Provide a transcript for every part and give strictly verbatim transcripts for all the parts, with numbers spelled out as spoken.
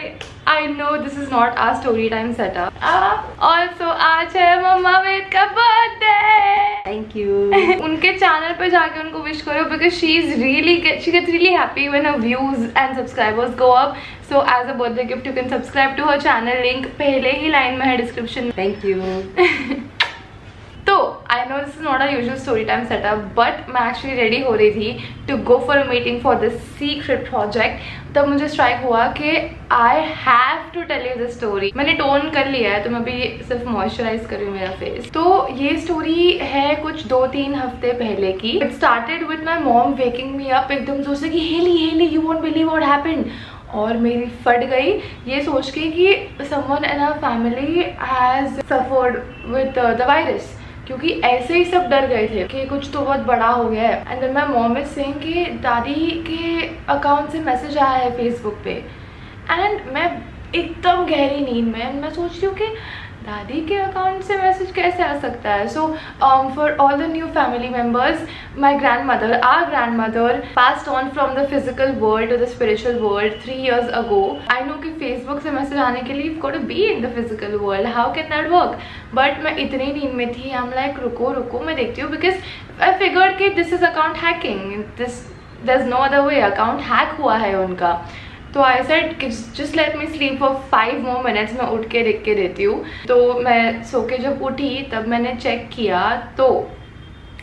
I I know this is not our story time setup. Uh, also, आज है मम्मा made का birthday. Thank you. उनके channel पर जाके उनको विश करो because she is really she gets really happy when her views and subscribers go up. So as a birthday gift, you can subscribe to her channel. Link पहले ही line में है description. Thank you. I know this is not our usual story time setup, but मैं actually ready हो रही थी to go for a meeting for this secret project. तब मुझे strike हुआ कि I have to tell you this story. मैंने tone कर लिया है तो मैं अभी सिर्फ moisturize कर रही हूँ मेरा face. तो ये story है कुछ दो तीन हफ्ते पहले की. It started with my mom waking me up एकदम जोर से कि Hailey Hailey you won't believe what happened. और मेरी फट गई ये सोच के कि someone in our family has suffered with uh, the virus. क्योंकि ऐसे ही सब डर गए थे कि कुछ तो बहुत बड़ा हो गया है. And then my mom is saying कि दादी के अकाउंट से मैसेज आया है फेसबुक पे. एंड मैं एकदम गहरी नींद में मैं सोच रही हूँ कि दादी के अकाउंट से मैसेज कैसे आ सकता है. So for all the new family members, my grandmother our grandmother passed on from the physical world to the spiritual world three years ago. I know कि फेसबुक से message आने के लिए you have got to be in the physical world. How can that work? But मैं इतनी नींद में थी, आई एम लाइक रुको रुको मैं देखती हूँ बिकॉज आई फिगर्ड कि this is account hacking. This there is no other way. Account hack हुआ है उनका. तो I said just let me sleep for five more minutes. मैं उठ के देख के देती हूँ. तो मैं सो के जब उठी तब मैंने चेक किया तो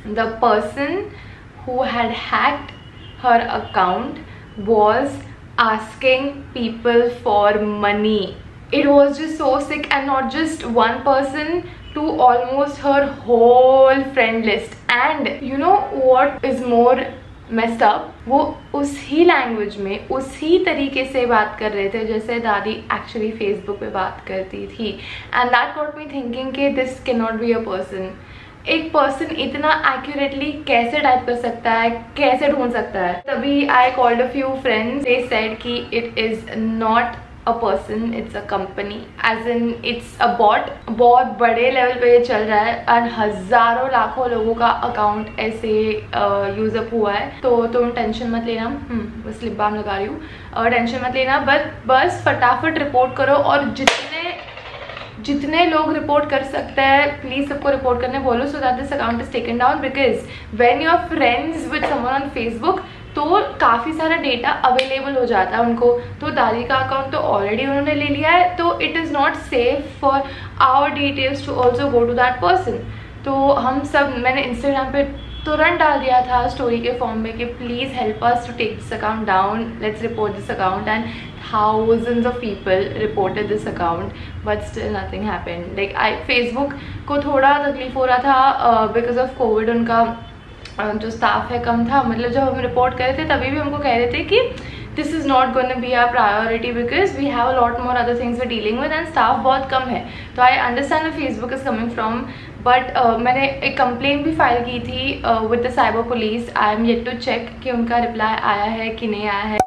the person who had hacked her account was asking people for money. It was just so sick and not just one person to almost her whole friend list. And you know what is more messed up? वो उस ही language में उस ही तरीके से बात कर रहे थे जैसे दादी एक्चुअली फेसबुक पे बात करती थी. And that got me thinking कि this can not be a person. एक पर्सन इतना एक्यूरेटली कैसे टाइप कर सकता है, कैसे ढूंढ सकता है? तभी I called a few friends. They said कि it is not a person, it's a company, as in it's a bot. बहुत बड़े लेवल पे ये चल रहा है और हज़ारों लाखों लोगों का अकाउंट ऐसे यूज़ अप हुआ है. तो तुम टेंशन मत लेना. बस लिप बाम लगा रही हूँ और टेंशन मत लेना. बस बस फटाफट रिपोर्ट करो और जितने जितने लोग रिपोर्ट कर सकते हैं प्लीज़ सबको रिपोर्ट करने बोलो so that this account is taken down. Because when you are friends with someone on Facebook तो काफ़ी सारा डेटा अवेलेबल हो जाता है उनको. तो दादी का अकाउंट तो ऑलरेडी उन्होंने ले लिया है. तो it is not safe for our details to also go to that person. तो हम सब मैंने इंस्टाग्राम पे तुरंत डाल दिया था स्टोरी के फॉर्म में कि please help us to take this account down, let's report this account. And thousands of people reported this account but still nothing happened. Like I Facebook को थोड़ा तकलीफ हो रहा था बिकॉज ऑफ कोविड. उनका जो स्टाफ है कम था. मतलब जब हम रिपोर्ट कर रहे थे तभी भी हमको कह रहे थे कि this is not gonna be our priority because we have a lot more other things we dealing with and staff बहुत कम है. तो I understand Facebook is coming from. But मैंने एक कंप्लेंट भी फाइल की थी with the cyber police. I am yet to check कि उनका रिप्लाई आया है कि नहीं आया है.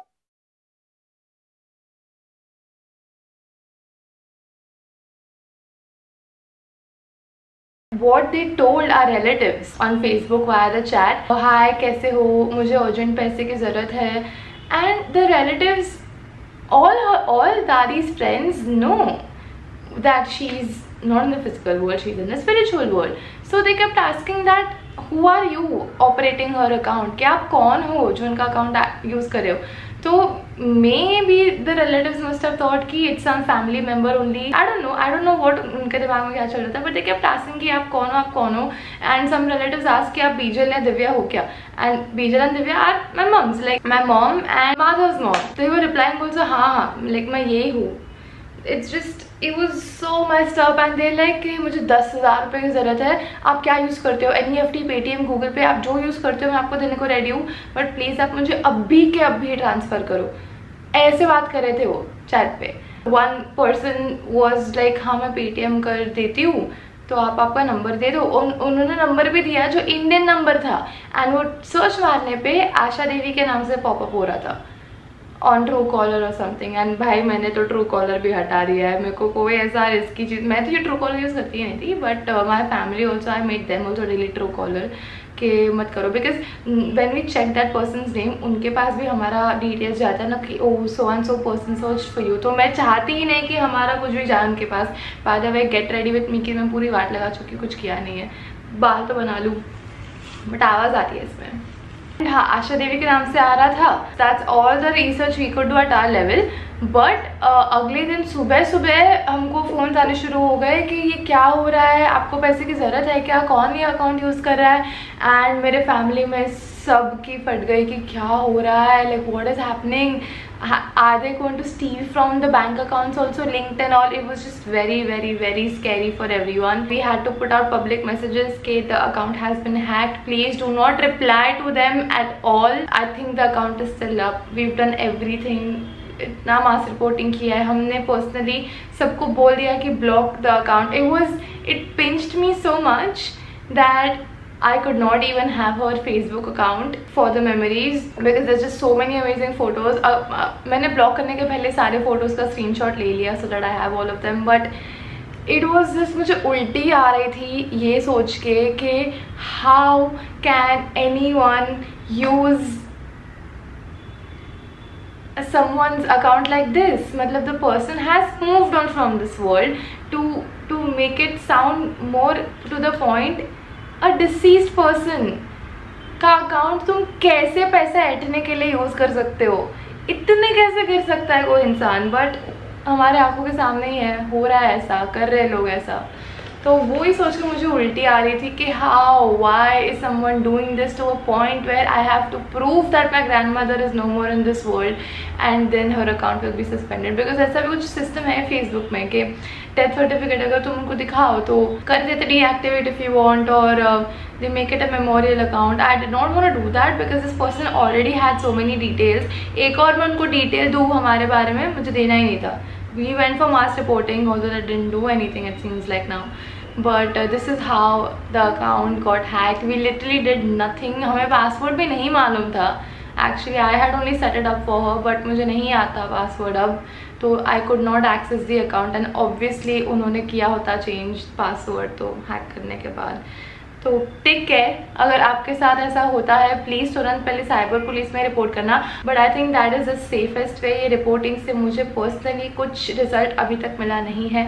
What they told our relatives on Facebook via the chat. Hi, कैसे हो? मुझे urgent पैसे की ज़रूरत है. And the relatives, all her, all Dadi's friends know that she's not in the physical world. She's in the spiritual world. So they kept asking that, who are you operating her account? कि आप कौन हो जो उनका account use कर रहे हो? तो maybe the relatives must have thought कि it's some family member only. I don't know, I don't know what उनके दिमाग में क्या चल रहा था. बट they kept asking कि आप कौन हो आप कौन हो. And some relatives asked कि आप बीजल या दिव्या हो क्या? And बीजल and Divya are my moms, like my mom and mother's mom. So they were replying also हाँ हाँ like मैं यही हूँ. It's just it was so messed up and they like कि मुझे दस हज़ार रुपये की ज़रूरत है. आप क्या यूज़ करते हो? N E F T, Paytm, Google Pay, आप जो यूज़ करते हो मैं आपको देने को रेडी हूँ बट प्लीज़ आप मुझे अभी के अभी ट्रांसफ़र करो. ऐसे बात कर रहे थे वो चैट पे. वन पर्सन वॉज लाइक हाँ मैं पेटीएम कर देती हूँ तो आप आपका नंबर दे दो. उन, उन्होंने नंबर भी दिया जो इंडियन नंबर था. एंड वो सर्च मारने पे आशा देवी के नाम से पॉपअप हो रहा था ऑन ट्रू कॉलर और समथिंग. एंड भाई मैंने तो ट्रू कॉलर भी हटा दिया है. मेरे को कोई ऐसा इसकी चीज़ मैं तो ये ट्रू कॉलर यूज़ करती नहीं थी but my family also I made them also delete Truecaller कि मत करो, because when we check that person's name उनके पास भी हमारा डिटेल्स जाता है ना कि ओ so and so person search for you. तो मैं चाहती ही नहीं कि हमारा कुछ भी जाए उनके पास। By the way get ready with me कि मैं पूरी वाट लगा चुकी, कुछ किया नहीं है, बाल तो बना लूँ बट आवाज़ आती है इसमें। हाँ, आशा देवी के नाम से आ रहा था। That's all the research we could do at our level. But अगले दिन सुबह सुबह हमको फ़ोन आने शुरू हो गए कि ये क्या हो रहा है, आपको पैसे की ज़रूरत है क्या, कौन ये अकाउंट यूज़ कर रहा है। एंड मेरे फैमिली में सब की फट गई कि क्या हो रहा है, like what is happening, are they going to steal from the bank accounts also linked and all. It was just very very very scary for everyone. We had to put out public messages के the account has been hacked, please do not reply to them at all. I think the account is still up, we have done everything. इतना mass reporting किया है हमने, personally सबको बोल दिया कि block the account. It was it pinched me so much that I could not even have her Facebook account for the memories because there's just so many amazing photos. Uh, uh, मैंने block करने के पहले सारे photos का screenshot ले लिया so that I have all of them. But it was just मुझे उल्टी आ रही थी ये सोच के कि how can anyone use someone's account like this? मतलब the person has moved on from this world to to make it sound more to the point. A deceased person का अकाउंट तुम कैसे पैसा ऐंठने के लिए यूज़ कर सकते हो, इतने कैसे कर सकता है कोई इंसान। बट हमारे आंखों के सामने ही है, हो रहा है ऐसा, कर रहे लोग ऐसा। तो वो ही सोच के मुझे उल्टी आ रही थी कि how why is someone doing this to a point where I have to prove that my grandmother is no more in this world and then her account will be suspended. Because ऐसा भी कुछ system है Facebook में कि death certificate अगर तुम उनको दिखाओ तो कर देते डीएक्टिवेट इफ़ यू वांट और they make it a memorial account. I did not want to do that because this person already had so many details. एक और मैं उनको डिटेल दूँ हमारे बारे में, मुझे देना ही नहीं था। We went for mass reporting, although that didn't do anything it seems like now. But uh, this is how the account got hacked. We literally did nothing. हमें password भी नहीं मालूम था. Actually, I had only set it up for her, but मुझे नहीं आता password अब. तो I could not access the account and obviously उन्होंने किया होता change password तो hack करने के बाद। तो टिक है, अगर आपके साथ ऐसा होता है प्लीज़ तुरंत पहले साइबर पुलिस में रिपोर्ट करना। But I think that is the safest way. ये रिपोर्टिंग से मुझे पर्सनली कुछ रिजल्ट अभी तक मिला नहीं है।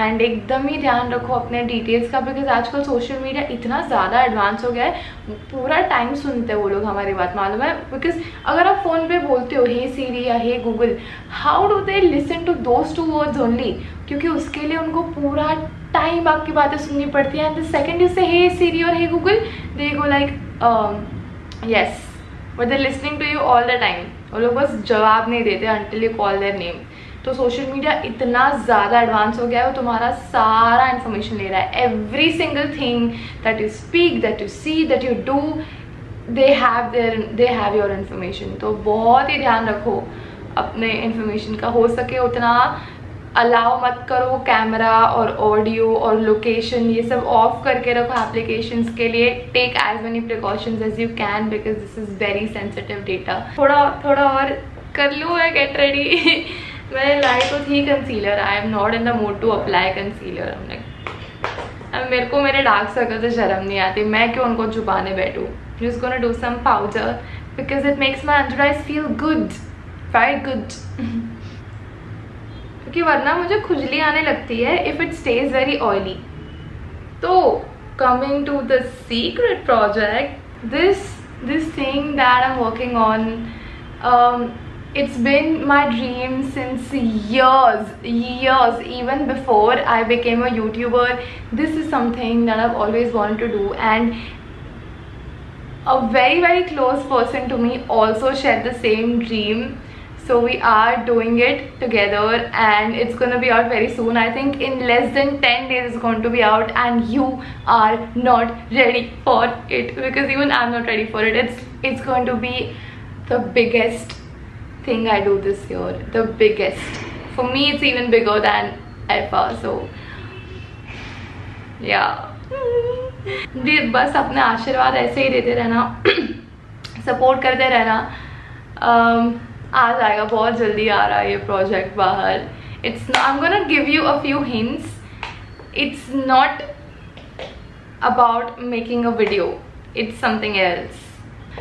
एंड एकदम ही ध्यान रखो अपने डिटेल्स का, बिकॉज आजकल सोशल मीडिया इतना ज़्यादा एडवांस हो गया है, पूरा टाइम सुनते हैं वो लोग हमारी बात, मालूम है। बिकॉज अगर आप फ़ोन पे बोलते हो हे सीरी या hey Google, how do they listen to those two words only, क्योंकि उसके लिए उनको पूरा टाइम आपकी बातें सुननी पड़ती हैं। एंड द सेकेंड यू से हे सीरी और hey Google, they go like yes, but they listening to you all the time. वो लोग बस जवाब नहीं देते until you call their name. तो सोशल मीडिया इतना ज़्यादा एडवांस हो गया है, वो तुम्हारा सारा इन्फॉर्मेशन ले रहा है। Every single thing that you speak, that you see, that you do, they have their they have your information. तो बहुत ही ध्यान रखो अपने इन्फॉर्मेशन का, हो सके उतना अलाउ मत करो। कैमरा और ऑडियो और लोकेशन ये सब ऑफ करके रखो एप्लीकेशंस के लिए। Take as many precautions as you can because this is very sensitive data. थोड़ा थोड़ा और कर लूँ मैं, गेट रेडी। मैंने लाई तो थी concealer, I am not in the mood to apply concealer. हमने अब मेरे को मेरे डार्क सर्कल से शर्म नहीं आती, मैं क्यों उनको छुपाने बैठूँ। Just gonna do some powder because it makes my under eyes feel good, very good. कि वरना मुझे खुजली आने लगती है if it stays very oily. तो coming to the secret project, this this thing that I am working on, it's been my dream since years years even before I became a YouTuber. This is something that I've always wanted to do and a very very close person to me also shared the same dream. So we are doing it together and it's going to be out very soon. I think in less than ten days it's going to be out and you are not ready for it because even I'm not ready for it. It's it's going to be the biggest thing I do this year. The biggest. For me it's even bigger than Alpha. So yeah. Please बस अपने आशीर्वाद ऐसे ही देते रहना, support करते रहना. Um, आ जाएगा, बहुत जल्दी आ रहा है ये प्रोजेक्ट बाहर। It's I am gonna give you a few hints. It's not about making a video, it's something else.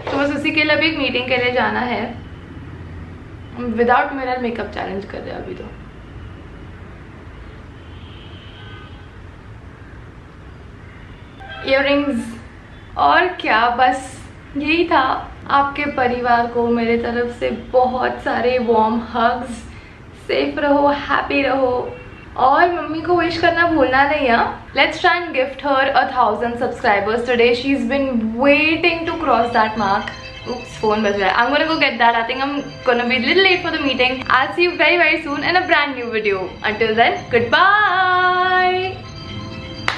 तो बस उसी के लिए अभी एक मीटिंग के लिए जाना है। विदाउट मिरर मेकअप चैलेंज कर रहे हैं अभी तो। ईयररिंग्स और क्या, बस यही था। आपके परिवार को मेरे तरफ से बहुत सारे वार्म हग्स। सेफ रहो, हैप्पी रहो, और मम्मी को विश करना भूलना नहीं है। Let's try and gift her a thousand subscribers today. She is been waiting to cross that mark. Oops, phone baj raha hai. I'm gonna go get that. I think I'm gonna be a little late for the meeting. I'll see you very very soon in a brand new video. Until then, goodbye.